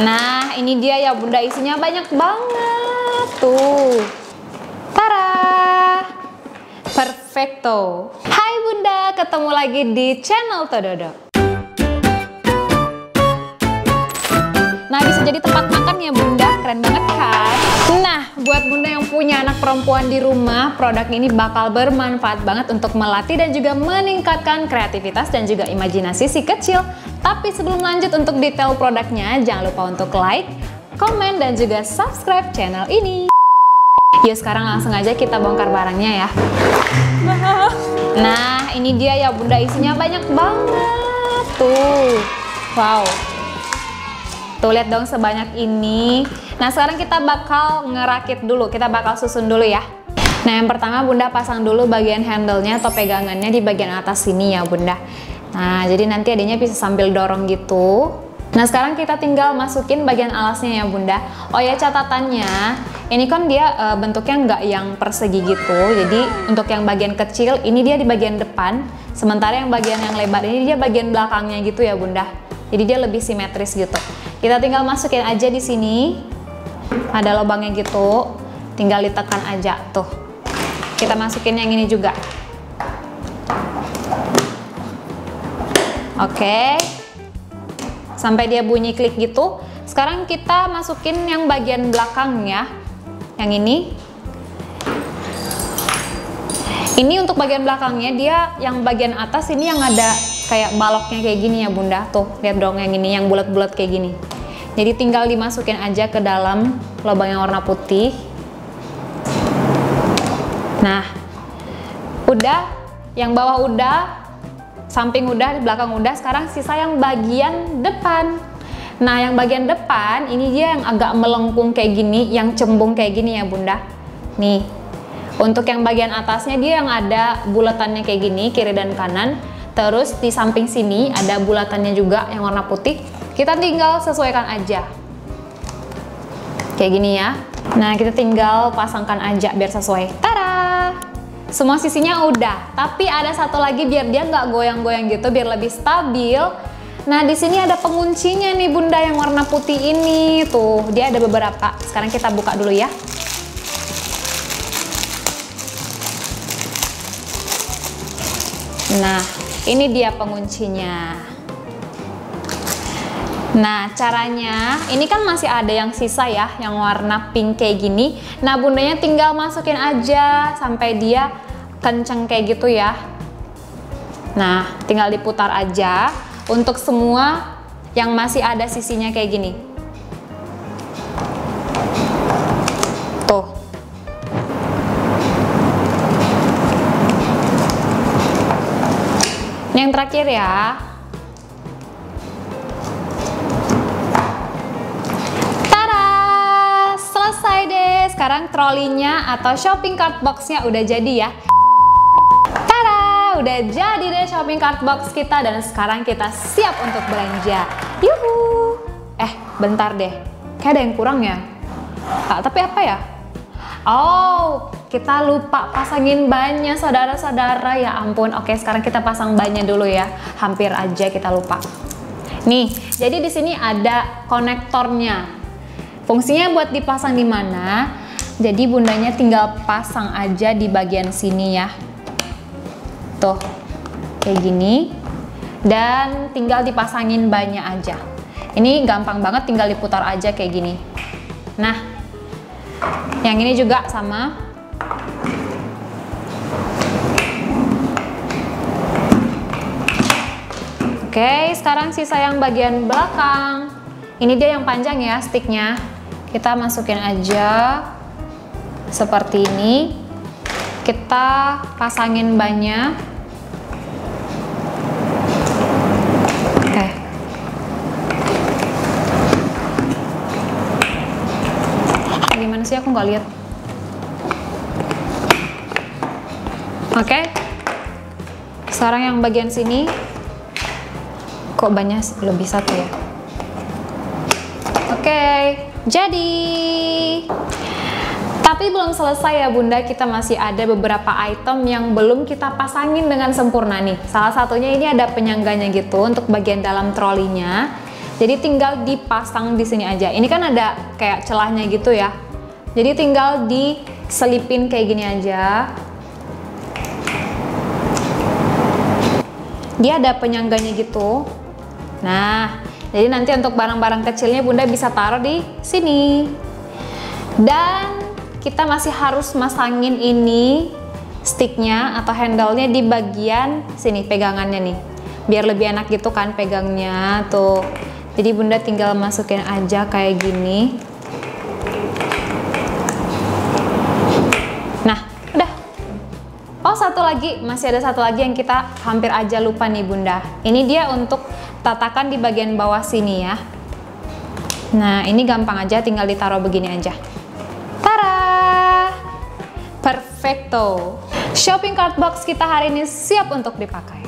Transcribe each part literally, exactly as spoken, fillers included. Nah, ini dia ya Bunda, isinya banyak banget. Tuh. Tara. Perfecto. Hai Bunda, ketemu lagi di channel Tododo. Nah, bisa jadi tempat makan ya Bunda, keren banget kan? Nah, buat Bunda yang punya anak perempuan di rumah, produk ini bakal bermanfaat banget untuk melatih dan juga meningkatkan kreativitas dan juga imajinasi si kecil. Tapi sebelum lanjut untuk detail produknya, jangan lupa untuk like, komen, dan juga subscribe channel ini. Yuk sekarang langsung aja kita bongkar barangnya ya. Nah, ini dia ya Bunda, isinya banyak banget. Tuh, wow. Tuh, lihat dong sebanyak ini. Nah, sekarang kita bakal ngerakit dulu, kita bakal susun dulu ya. Nah, yang pertama Bunda pasang dulu bagian handle-nya atau pegangannya di bagian atas sini ya Bunda. Nah, jadi nanti adanya bisa sambil dorong gitu. Nah, sekarang kita tinggal masukin bagian alasnya ya Bunda. Oh ya, catatannya, ini kan dia e, bentuknya nggak yang persegi gitu. Jadi untuk yang bagian kecil, ini dia di bagian depan. Sementara yang bagian yang lebar, ini dia bagian belakangnya gitu ya Bunda. Jadi dia lebih simetris gitu. Kita tinggal masukin aja di sini, ada lubangnya gitu, tinggal ditekan aja tuh. Kita masukin yang ini juga. Oke, sampai dia bunyi klik gitu. Sekarang kita masukin yang bagian belakangnya, yang ini. Ini untuk bagian belakangnya, dia yang bagian atas ini yang ada kayak baloknya kayak gini ya Bunda. Tuh, lihat dong yang ini, yang bulat-bulat kayak gini. Jadi tinggal dimasukin aja ke dalam lubang yang warna putih. Nah, udah, yang bawah udah, samping udah, di belakang udah. Sekarang sisa yang bagian depan. Nah, yang bagian depan ini dia yang agak melengkung kayak gini, yang cembung kayak gini ya Bunda. Nih, untuk yang bagian atasnya dia yang ada buletannya kayak gini, kiri dan kanan. Terus di samping sini ada bulatannya juga yang warna putih. Kita tinggal sesuaikan aja kayak gini ya. Nah, kita tinggal pasangkan aja biar sesuai. Tara! Semua sisinya udah, tapi ada satu lagi biar dia nggak goyang-goyang gitu, biar lebih stabil. Nah, di sini ada penguncinya nih Bunda yang warna putih ini. Tuh, dia ada beberapa. Sekarang kita buka dulu ya. Nah, ini dia penguncinya. Nah, caranya, ini kan masih ada yang sisa ya, yang warna pink kayak gini. Nah, Bundanya tinggal masukin aja sampai dia kenceng kayak gitu ya. Nah, tinggal diputar aja untuk semua yang masih ada sisinya kayak gini. Tuh. Yang terakhir ya. Tara, selesai deh. Sekarang trolinya atau shopping cart boxnya udah jadi ya. Tara, udah jadi deh shopping cart box kita, dan sekarang kita siap untuk belanja. Yuhu. Eh, bentar deh. Kayak ada yang kurang ya. Ah, tapi apa ya? Oh, kita lupa pasangin bannya saudara-saudara, ya ampun. Oke, sekarang kita pasang bannya dulu ya. Hampir aja kita lupa. Nih, jadi di sini ada konektornya. Fungsinya buat dipasang di mana? Jadi Bundanya tinggal pasang aja di bagian sini ya. Tuh, kayak gini. Dan tinggal dipasangin bannya aja. Ini gampang banget, tinggal diputar aja kayak gini. Nah, yang ini juga sama. Oke, sekarang sisa yang bagian belakang. Ini dia yang panjang ya sticknya. Kita masukin aja seperti ini. Kita pasangin bannya. Oke. Gimana sih, aku nggak lihat. Oke, sekarang yang bagian sini. Kok banyak lebih satu ya. Oke, jadi. Tapi belum selesai ya Bunda, kita masih ada beberapa item yang belum kita pasangin dengan sempurna nih. Salah satunya ini ada penyangganya gitu untuk bagian dalam trolinya. Jadi tinggal dipasang di sini aja. Ini kan ada kayak celahnya gitu ya. Jadi tinggal diselipin kayak gini aja. Dia ada penyangganya gitu. Nah, jadi nanti untuk barang-barang kecilnya Bunda bisa taruh di sini. Dan kita masih harus masangin ini sticknya atau handle-nya di bagian sini pegangannya nih. Biar lebih enak gitu kan pegangnya tuh. Jadi Bunda tinggal masukin aja kayak gini. Nah, udah. Oh, satu lagi, masih ada satu lagi yang kita hampir aja lupa nih Bunda. Ini dia untuk tatakan di bagian bawah sini ya. Nah, ini gampang aja, tinggal ditaruh begini aja. Tara! Perfecto. Shopping card box kita hari ini siap untuk dipakai.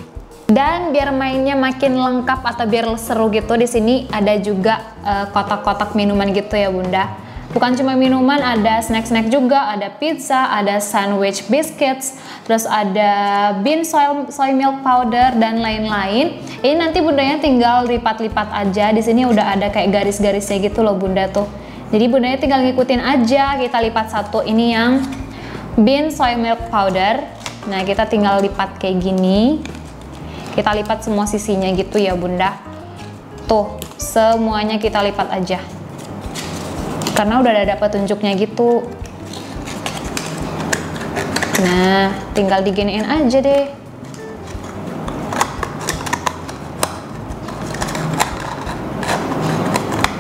Dan biar mainnya makin lengkap atau biar seru gitu, di sini ada juga kotak-kotak uh, minuman gitu ya Bunda. Bukan cuma minuman, ada snack-snack juga, ada pizza, ada sandwich biscuits, terus ada bean soy, soy milk powder dan lain-lain. Ini nanti Bundanya tinggal lipat-lipat aja. Di sini udah ada kayak garis-garisnya gitu loh Bunda tuh. Jadi Bundanya tinggal ngikutin aja. Kita lipat satu ini yang bean soy milk powder. Nah, kita tinggal lipat kayak gini. Kita lipat semua sisinya gitu ya Bunda. Tuh, semuanya kita lipat aja. Karena udah ada petunjuknya gitu. Nah, tinggal diginiin aja deh.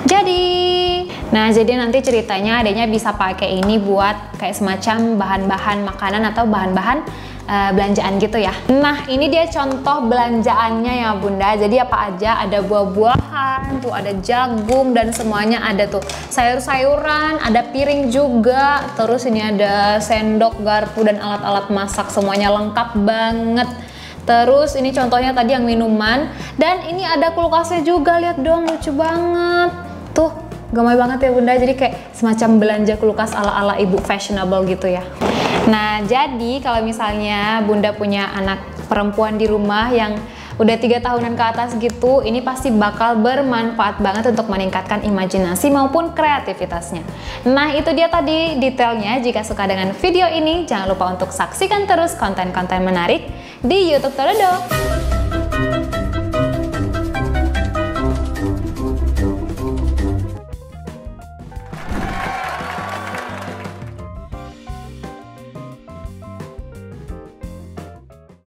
Jadi, nah jadi nanti ceritanya adanya bisa pakai ini buat kayak semacam bahan-bahan makanan atau bahan-bahan Uh, belanjaan gitu ya. Nah, ini dia contoh belanjaannya ya Bunda. Jadi apa aja, ada buah-buahan, tuh ada jagung dan semuanya ada tuh. Sayur-sayuran, ada piring juga. Terus ini ada sendok, garpu dan alat-alat masak. Semuanya lengkap banget. Terus ini contohnya tadi yang minuman. Dan ini ada kulkasnya juga, lihat dong, lucu banget. Tuh, gemoy banget ya Bunda, jadi kayak semacam belanja kulkas ala-ala ibu fashionable gitu ya. Nah, jadi kalau misalnya Bunda punya anak perempuan di rumah yang udah tiga tahunan ke atas gitu, ini pasti bakal bermanfaat banget untuk meningkatkan imajinasi maupun kreativitasnya. Nah, itu dia tadi detailnya. Jika suka dengan video ini, jangan lupa untuk saksikan terus konten-konten menarik di YouTube Tododo.